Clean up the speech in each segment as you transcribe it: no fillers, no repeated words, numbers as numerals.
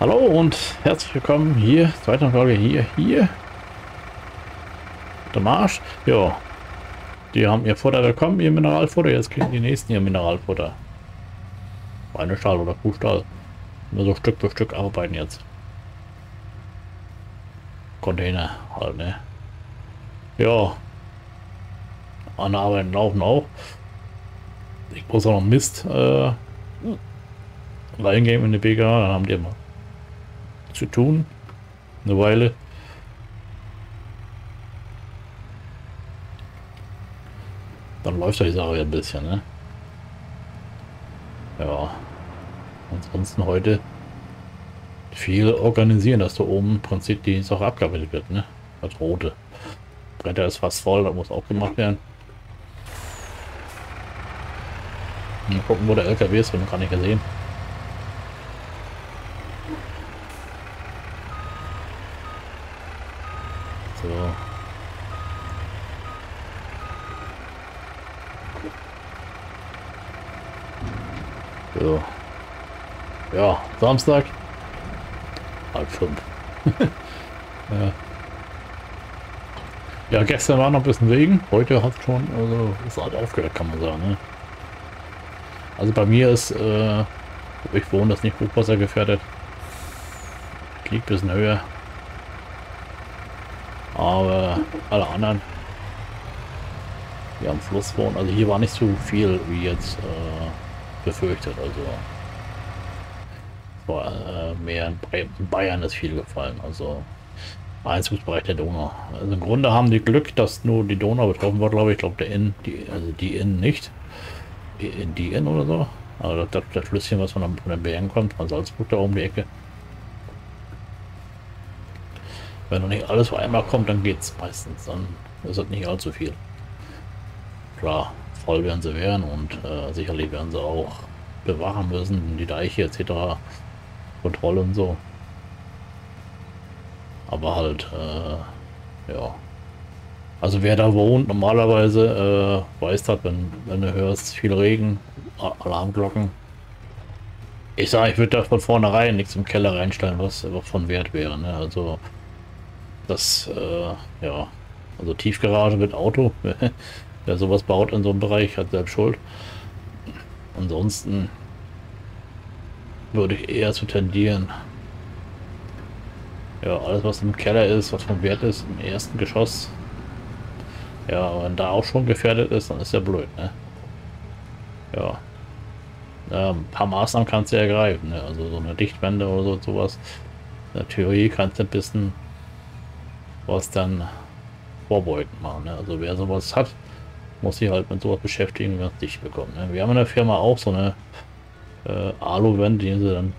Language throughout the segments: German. Hallo und herzlich willkommen hier, zweite Folge hier. Der Marsch, ja. Die haben ihr Futter bekommen, ihr Mineralfutter, jetzt kriegen die nächsten ihr Mineralfutter. Schweine-Stall oder Kuhstall. Nur so Stück für Stück arbeiten jetzt. Container halt, ne? Ja. Andere Arbeiten laufen auch. Ich muss auch noch Mist reingeben in die BGA, dann haben die immer zu tun. Eine Weile. Dann läuft die Sache ein bisschen, ne? Ja. Ansonsten heute viel organisieren, dass da oben im Prinzip die Sache abgearbeitet wird, ne? Das rote Bretter ist fast voll, da muss auch gemacht werden. Mal gucken, wo der LKW ist, wenn man gar nicht gesehen. So. So. Ja, Samstag. 4:30. Ja, gestern war noch ein bisschen Regen. Heute hat schon, also ist halt aufgehört, kann man sagen. Ne? Also bei mir ist, wo ich wohne, das nicht Hochwasser gefährdet. Liegt ein bisschen höher. Aber alle anderen, die am Fluss wohnen, also hier war nicht so viel wie jetzt befürchtet. Also war mehr in Bayern ist viel gefallen, also Einzugsbereich der Donau. Also im Grunde haben die Glück, dass nur die Donau betroffen war, glaube ich. Ich glaube, der Inn, die Inn nicht. Die Inn oder so. Also das Flüsschen, was von den Bergen kommt, von Salzburg da oben die Ecke. Wenn noch nicht alles auf einmal kommt, dann geht's meistens. Dann ist das nicht allzu viel. Klar, voll werden sie werden und sicherlich werden sie auch bewachen müssen, die Deiche etc. Kontrolle und so. Aber halt, ja. Also wer da wohnt, normalerweise weiß das, wenn du hörst, viel Regen, Alarmglocken. Ich sage, ich würde da von vornherein nichts im Keller reinstellen, was von Wert wäre. Ne? Also das, ja, also Tiefgarage mit Auto. Wer sowas baut in so einem Bereich, hat selbst Schuld. Ansonsten würde ich eher zu tendieren. Ja, alles was im Keller ist, was von Wert ist, im ersten Geschoss. Ja, wenn da auch schon gefährdet ist, dann ist ja blöd, ne? Ja. Ein paar Maßnahmen kannst du ja ergreifen, ne? Also so eine Dichtwände oder so, sowas. In der Theorie kannst du ein bisschen was dann vorbeugend machen, ne? Also wer sowas hat, muss sich halt mit sowas beschäftigen, wenn es dicht bekommt, ne? Wir haben in der Firma auch so eine Alu-Wand, die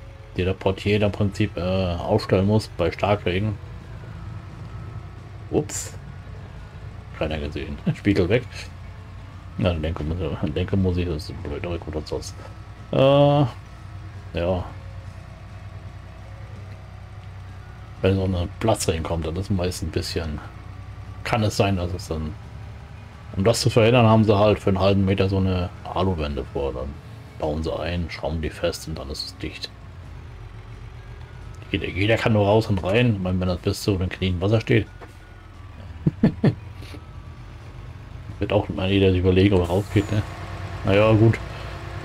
der Portier im Prinzip aufstellen muss bei Starkregen. Ups. Keiner gesehen. Spiegel weg. Na, denke muss ich, das ist blöd, aber gut, das ist ja. Wenn so ein Platz reinkommt, dann ist meist ein bisschen... Kann es sein, dass es dann... Um das zu verhindern, haben sie halt für einen halben Meter so eine Aluwände vor. Dann bauen sie ein, schrauben die fest und dann ist es dicht. Jeder kann nur raus und rein. Ich meine, wenn das bis zu den Knien Wasser steht. Wird auch mal jeder sich überlegen, ob er rausgeht, ne? Naja, gut.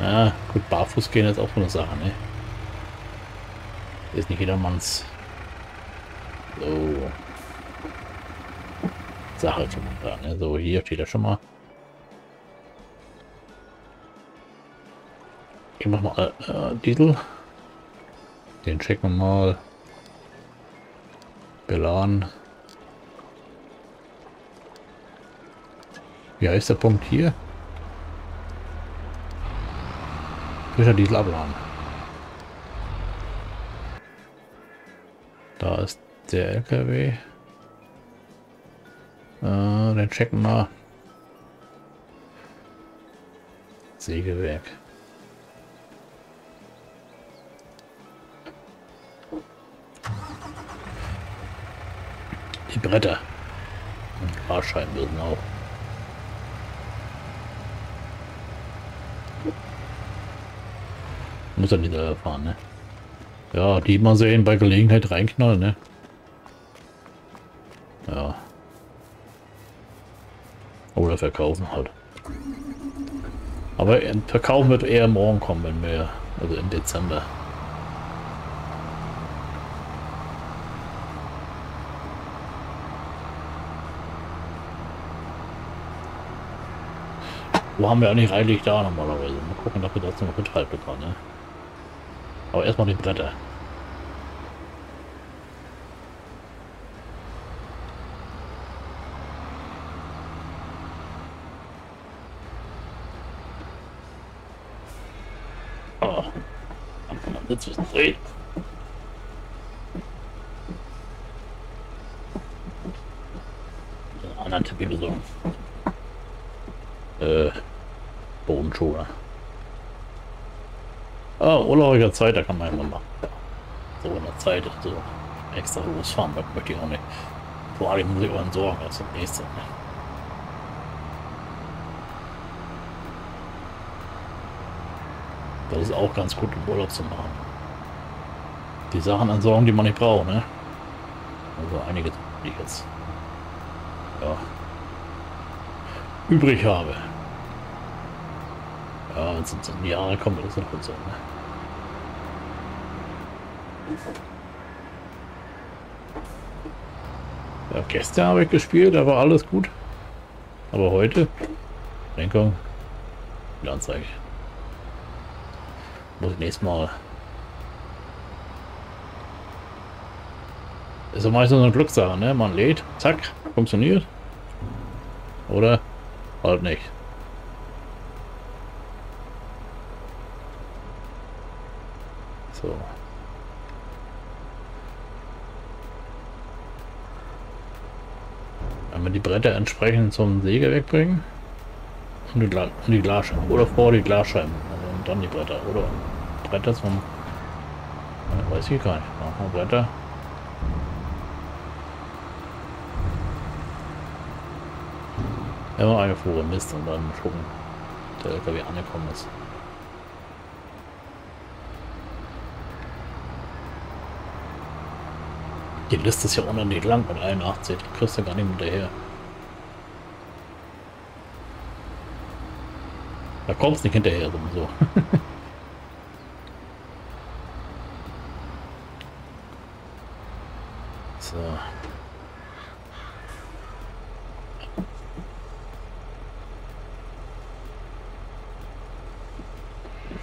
Ja, gut, barfuß gehen ist auch so eine Sache, ne? Ist nicht jedermanns so Sache schon mal da, ne? So, hier steht er schon mal. Ich mach mal Diesel. Den checken wir mal. Beladen. Wie heißt der Punkt hier? Frischer Diesel abladen. Da ist der LKW. Den checken wir. Sägewerk. Die Bretter und Glasscheiben müssen auch. Muss er nicht fahren, ne? Ja, die man sehen, bei Gelegenheit reinknallen, ne? Ja. Oder verkaufen halt. Aber verkaufen wird eher morgen kommen, wenn wir, also im Dezember. Wo haben wir eigentlich reichlich da normalerweise? Mal gucken, ob wir das noch betreiben können, ne? Aber erstmal die Bretter. Oh. Jetzt ist es dreht. Den anderen Tippi besorgen. Bodenschoner. Ah, urlaubiger Zeit, da kann man ja mal machen. So in der Zeit, so extra losfahren, das möchte ich auch nicht. Vor allem muss ich auch entsorgen, das ist das nächste. Das ist auch ganz gut, im Urlaub zu machen. Die Sachen entsorgen, die man nicht braucht, ne? Also einige, die ich jetzt ja übrig habe. Ja, wenn es in die Jahre kommt, ist es noch so, ne? Ja, gestern habe ich gespielt, da war alles gut. Aber heute, Lenkung, die Anzeige. Muss ich nächstes Mal. Ist ja meistens eine Glückssache, ne? Man lädt, zack, funktioniert. Oder halt nicht. So. Wenn wir die Bretter entsprechend zum Säge wegbringen und die Glasscheiben oder vor die Glasscheiben, also und dann die Bretter oder Bretter zum, weiß ich gar nicht, machen wir Bretter. Immer eine Fuhre Mist und dann gucken, der LKW angekommen ist. Die Liste ist ja unendlich lang mit 81, die kriegst du gar nicht hinterher. Da kommst du nicht hinterher, so. So.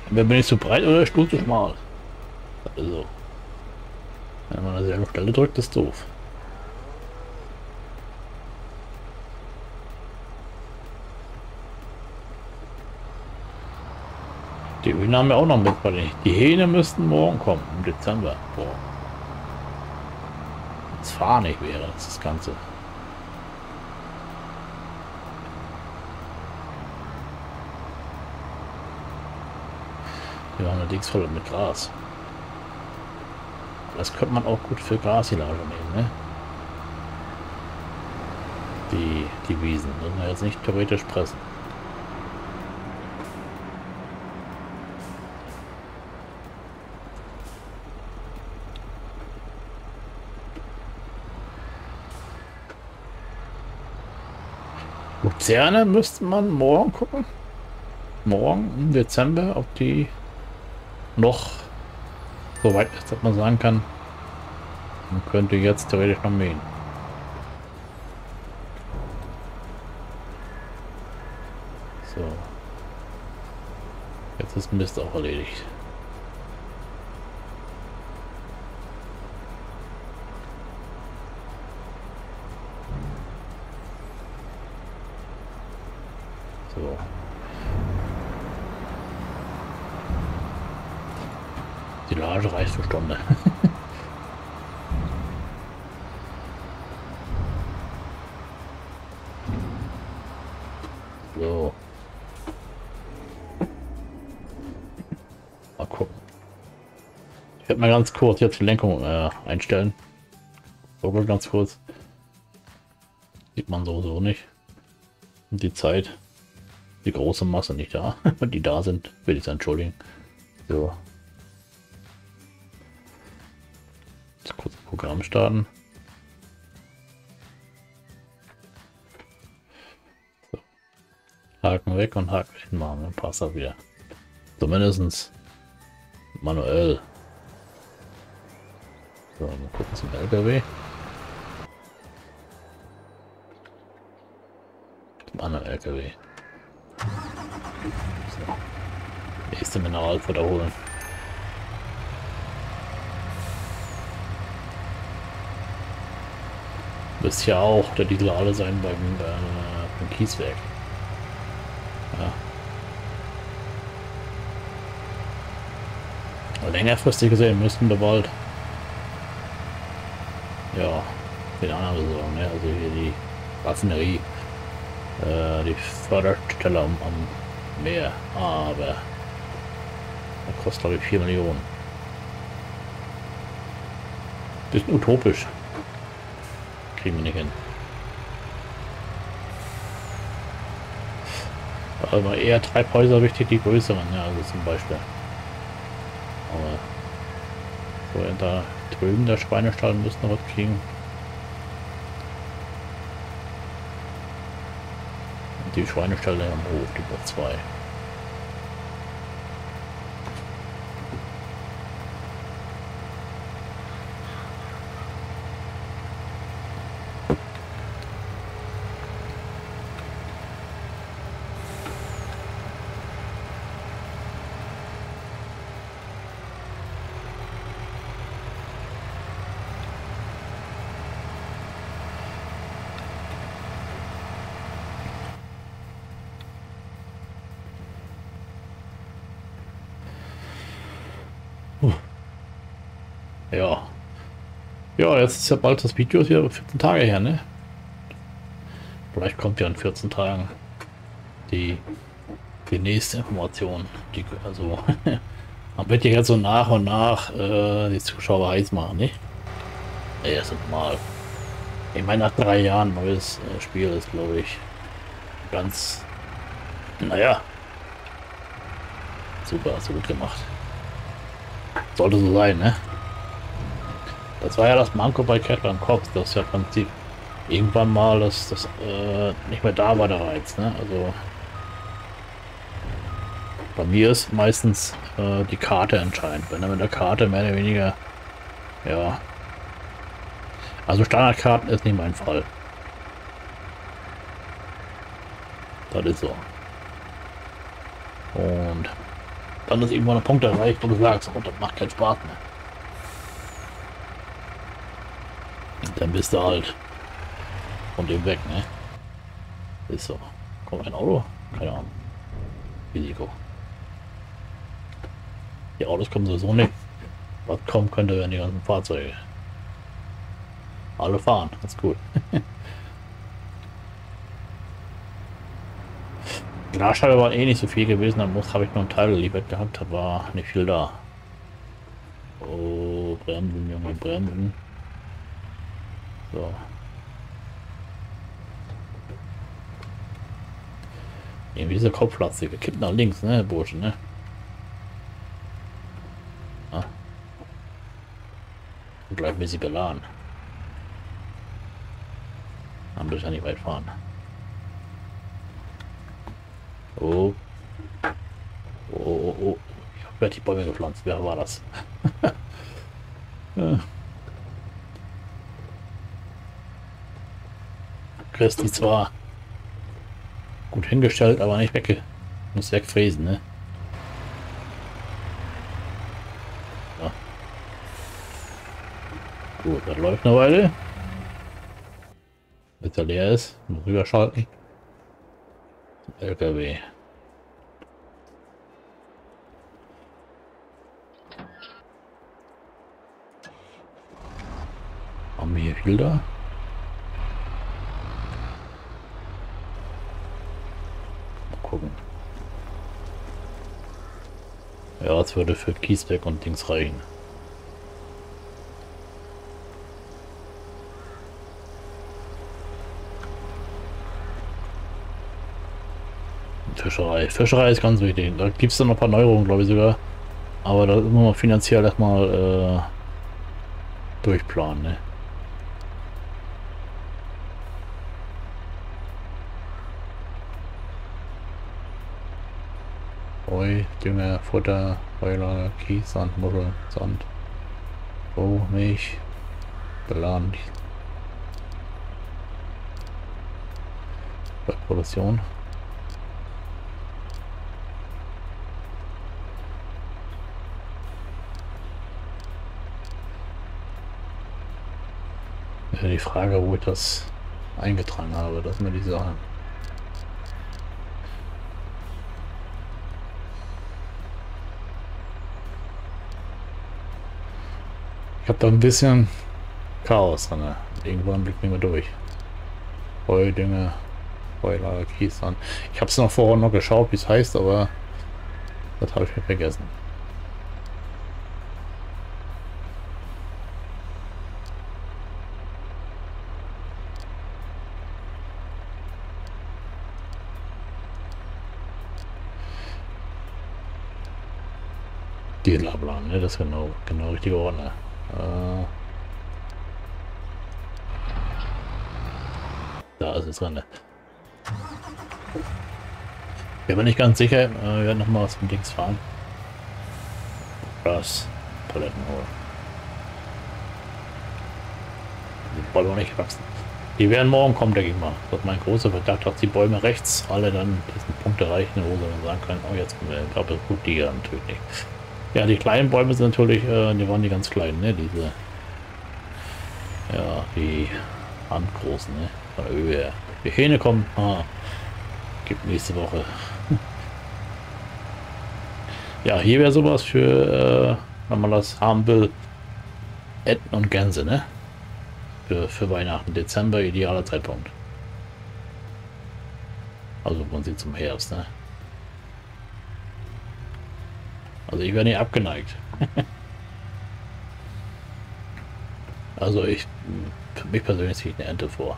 Bin ich zu breit oder der Stuhl zu schmal? Also. Wenn man an derselben Stelle drückt, ist doof. Die Hühner haben wir auch noch mit. Die Hähne müssten morgen kommen, im Dezember. Boah. Das Fahren nicht wäre, das Ganze. Die waren allerdings voll mit Gras. Das könnte man auch gut für Grashilage nehmen, ne? Die Wiesen, müssen wir jetzt nicht theoretisch pressen. Luzerne müsste man morgen gucken. Morgen im Dezember, ob die noch so weit ist, dass man sagen kann, man könnte jetzt theoretisch noch mähen. So. Jetzt ist Mist auch erledigt. So. Die Lage reicht für Stunde. So. Mal gucken. Ich werde mal ganz kurz jetzt die Lenkung einstellen. So ganz kurz. Sieht man sowieso nicht. Und die Zeit. Die große Masse nicht da. Die da sind, will ich entschuldigen. So. jetzt kurz Programm starten. So. Haken weg und Haken hin machen, dann passt das wieder. Zumindest manuell. So, mal gucken zum LKW. Zum anderen LKW. So. Nächste Mineralfutter holen. Müsste ja auch der Dieselade sein beim Kieswerk. Ja. Längerfristig gesehen müssten wir bald ja den anderen besorgen, ne? Also hier die Raffinerie, die Förderstelle am Meer, aber das kostet glaube ich 4 Millionen. Bisschen utopisch. Kriegen wir nicht hin. Aber eher Treibhäuser wichtig, die größeren, ja, also zum Beispiel. Aber so da drüben der Schweinestall müsste noch was kriegen. Und die Schweineställe am Hof, die braucht 2. Ja. Ja, jetzt ist ja bald das Video hier 14 Tage her, ne? Vielleicht kommt ja in 14 Tagen die nächste Information. Also, man wird ja jetzt so nach und nach die Zuschauer heiß machen, ne? Erstmal. Ich meine, nach 3 Jahren neues Spiel ist, glaube ich, ganz, naja, super, so gut gemacht. Sollte so sein, ne? Das war ja das Manko bei Catland Cops, das ja im Prinzip irgendwann mal das nicht mehr da war, der Reiz, ne? Also bei mir ist meistens die Karte entscheidend. Wenn er mit der Karte mehr oder weniger, ja, also Standardkarten ist nicht mein Fall. Das ist so. Und dann ist irgendwann ein Punkt erreicht, wo du sagst, oh, das macht keinen Spaß mehr. Dann bist du halt von dem weg, ne? Ist so. Kommt ein Auto? Keine Ahnung. Risiko. Die Autos kommen sowieso nicht. Was kommen könnte, wären die ganzen Fahrzeuge. Alle fahren, das ist cool. Glasscheibe war eh nicht so viel gewesen, dann habe ich noch einen Teil geliefert gehabt, da war nicht viel da. Oh, Bremsen, Junge, Bremsen. So. Irgendwie ist der Kopf platzig. Kippt nach links, ne, Bursche, ne? Ah. Und gleich ein bisschen beladen. Dann will ich ja nicht weit fahren. Oh. Oh, oh, oh. Ich hab gleich die Bäume gepflanzt. Wer war das? Ja. Die zwar gut hingestellt, aber nicht weg. Muss wegfräsen, ne? Ja. Gut, das läuft eine Weile. Wenn er leer ist, muss rüberschalten. LKW. Haben wir hier viel da? Ja, es würde für Kiesbeck und Dings reichen. Fischerei. Fischerei ist ganz wichtig. Da gibt es dann noch ein paar Neuerungen, glaube ich sogar. Aber da ist man finanziell erstmal durchplanen, ne? Heu, Dünger, Futter, Heulager, Kies, Sand, Muscheln, Sand, Roh, Milch, Beladen, Produktion. Die Frage, wo ich das eingetragen habe, das ist mir die Sache. Ich habe da ein bisschen Chaos dran. Irgendwann blicken wir durch. Heu, Dünger, Heulager, Kies an. Ich habe es noch vorher noch geschaut, wie es heißt, aber das habe ich mir vergessen. Dieselabladen, ne? Das ist genau richtige Ordner. Da ist es drin. Ne? Ich bin nicht ganz sicher, wir werden nochmal aus dem Dings fahren. Das Paletten holen. Die Bäume nicht wachsen. Die werden morgen kommen, denke ich mal. Das ist mein großer Verdacht, dass die Bäume rechts alle dann diesen Punkt erreichen, wo sie dann sagen können, oh jetzt kommen wir, ich glaube, gut, die ja natürlich nicht. Ja, die kleinen Bäume sind natürlich, die waren die ganz kleinen, ne, diese, ja, die handgroßen, ne, von der Höhe her. Die Hähne kommen, gibt nächste Woche. Ja, hier wäre sowas für, wenn man das haben will, Enten und Gänse, ne, für Weihnachten, Dezember, idealer Zeitpunkt. Also man sieht zum Herbst, ne. Also ich wäre nicht abgeneigt. Also für mich persönlich ziehe ich eine Ente vor.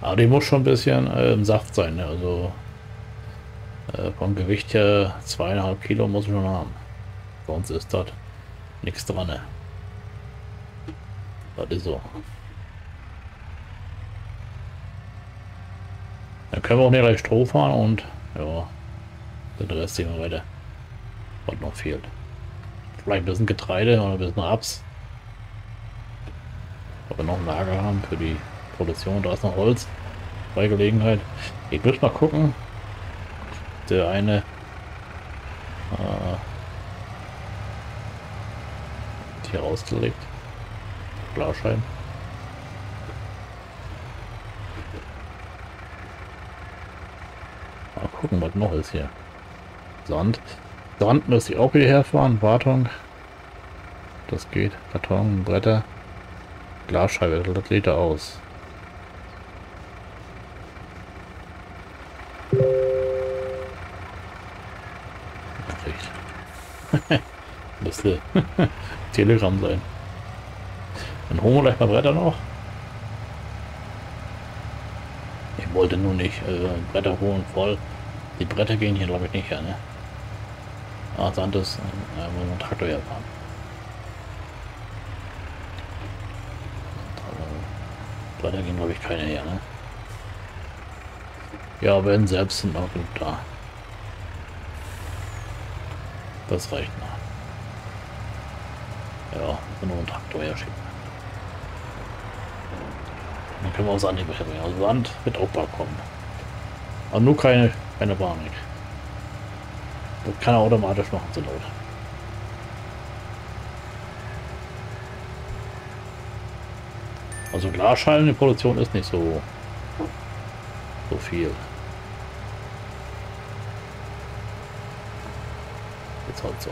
Aber die muss schon ein bisschen im Saft sein, ne? Also vom Gewicht her 2,5 Kilo muss ich schon haben. Sonst ist dort nichts dran, ne? Das ist so. Dann können wir auch nicht gleich Stroh fahren und ja, den Rest sehen wir weiter. Was noch fehlt. Vielleicht ein bisschen Getreide oder ein bisschen Raps. Aber noch ein Lager haben für die Produktion. Da ist noch Holz bei Gelegenheit. Ich muss mal gucken. Der eine hier rausgelegt. Glasscheiben. Mal gucken, was noch ist hier. Sand. Sand müsste ich auch hierher fahren, Wartung, das geht, Karton, Bretter, Glasscheibe, das lädt er aus. Müsste Telegram sein. Dann holen wir gleich mal Bretter noch. Ich wollte nur nicht Bretter holen, voll. Die Bretter gehen hier glaube ich nicht her, ne? Ah, Sand ist, wo wir einen Traktor herfahren. Weiter gehen, glaube ich, keine her, ne? Ja, wenn selbst sind auch genug da. Das reicht noch. Ja, wenn wir einen Traktor her schicken. Dann können wir auch Sand hinbringen. Also Sand wird auch bald kommen. Aber nur keine Bahn. Das kann er automatisch machen, so laut. Also Glasscheiben, die Produktion ist nicht so viel. Jetzt halt so.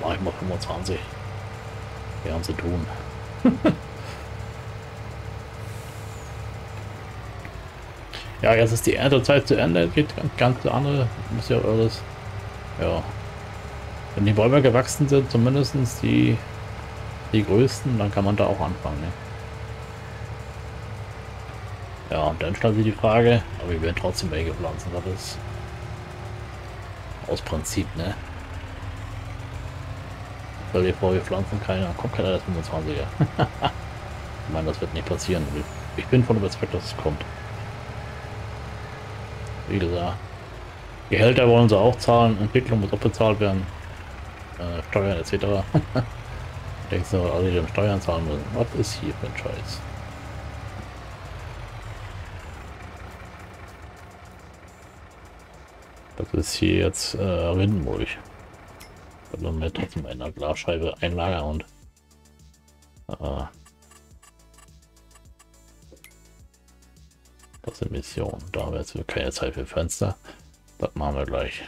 Mach ich mal 25. Wir haben zu tun. Ja, jetzt ist die Erntezeit zu Ende. Geht ganz andere. Muss ja alles. Ja, wenn die Bäume gewachsen sind, zumindest die größten, dann kann man da auch anfangen. Ne? Ja, und dann stand sich die Frage, aber wir werden trotzdem welche pflanzen, das ist aus Prinzip, ne? Stell dir vor, wir pflanzen keine, kommt keiner als 25er. Ich meine, das wird nicht passieren. Ich bin von überzeugt, dass es kommt. Wie gesagt, Gehälter wollen sie auch zahlen, Entwicklung muss auch bezahlt werden, Steuern etc. Denkst du, alle die dann Steuern zahlen müssen? Was ist hier für ein Scheiß? Das ist hier jetzt Rindenmulch. Also mir trotzdem in einer Glasscheibe ein Lager und das ist eine Mission. Da haben wir jetzt keine Zeit für Fenster. Das machen wir gleich.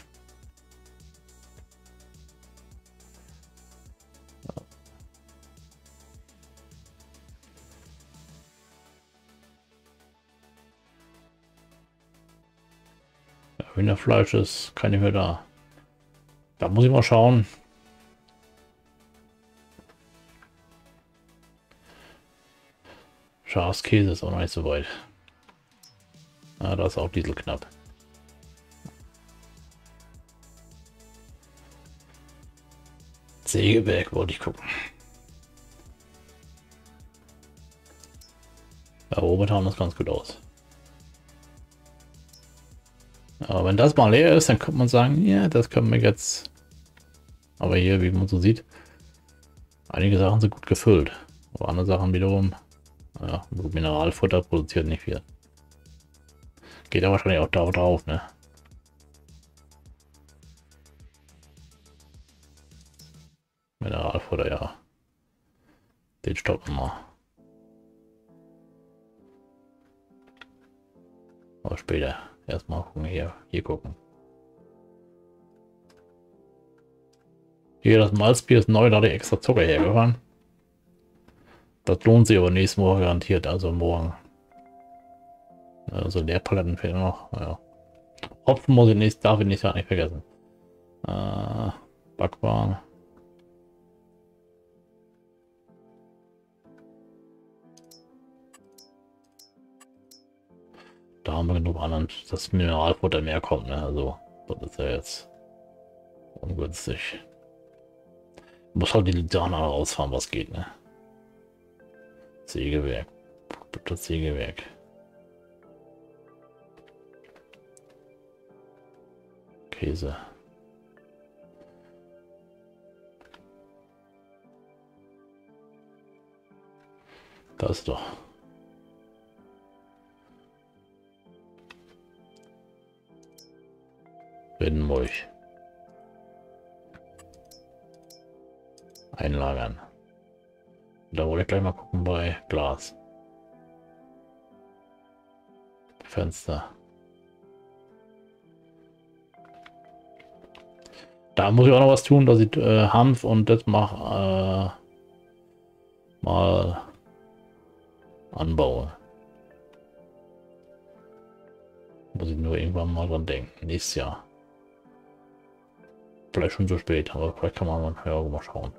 Ja, Hühnerfleisch ist keine mehr da. Da muss ich mal schauen. Schafskäse ist auch noch nicht so weit. Ah, da ist auch Diesel knapp. Sägewerk wollte ich gucken. Ja, Robotown ist ganz gut aus. Aber wenn das mal leer ist, dann könnte man sagen, ja, das können wir jetzt. Aber hier, wie man so sieht, einige Sachen sind gut gefüllt. Aber andere Sachen wiederum, ja, Mineralfutter produziert nicht viel. Geht aber wahrscheinlich auch da drauf, ne? Mineralfutter, ja. Den stoppen wir. Aber später. Erstmal gucken, hier gucken. Hier, das Malzbier ist neu, da hat ich extra Zucker hergefahren. Das lohnt sich aber nächsten Morgen garantiert, also morgen. Also Leerpaletten fehlen noch. Ja. Hopfen muss ich nicht, darf ich nicht, nicht vergessen. Backwaren. Da haben wir genug anderen, dass Mineralfutter mehr kommt, ne? Also das ist ja jetzt ungünstig. Ich muss halt die Lidana rausfahren, was geht, ne? Sägewerk, das Sägewerk. Käse. Das ist doch. Rindenmulch. Einlagern. Da wollte ich gleich mal gucken bei Glas. Fenster. Da muss ich auch noch was tun, dass ich Hanf und das mache mal anbaue. Muss ich nur irgendwann mal dran denken. Nächstes Jahr. Vielleicht schon zu spät, aber vielleicht kann man mal schauen.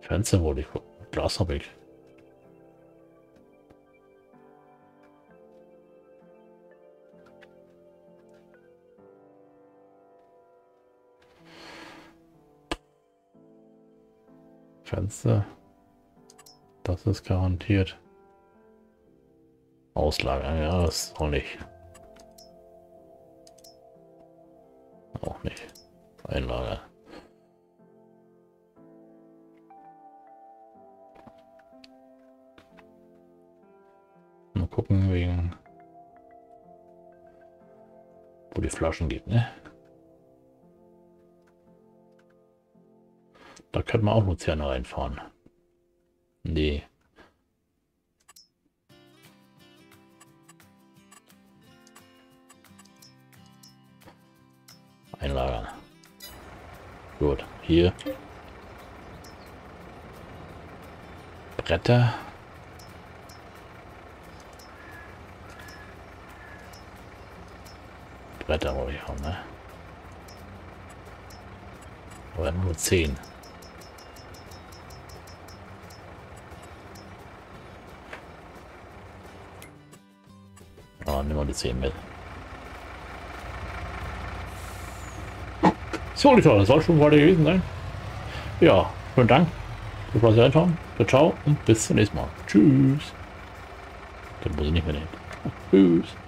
Fenster wollte ich gucken. Glas habe ich. Fenster. Das ist garantiert. Auslagern, ja, das ist auch nicht. Auch nicht. Einlager. Mal gucken, wegen wo die Flaschen gibt, ne? Da könnte man auch Luzerne reinfahren. Nee. Einlagern. Gut, hier. Bretter. Bretter wollte ich haben, ne? Aber nur 10. Nehmen wir die 10 mit. So, Leute, das soll schon heute gewesen sein. Ja, vielen Dank. Das war's ja schon. Ciao und bis zum nächsten Mal. Tschüss. Dann muss ich nicht mehr nehmen. Tschüss.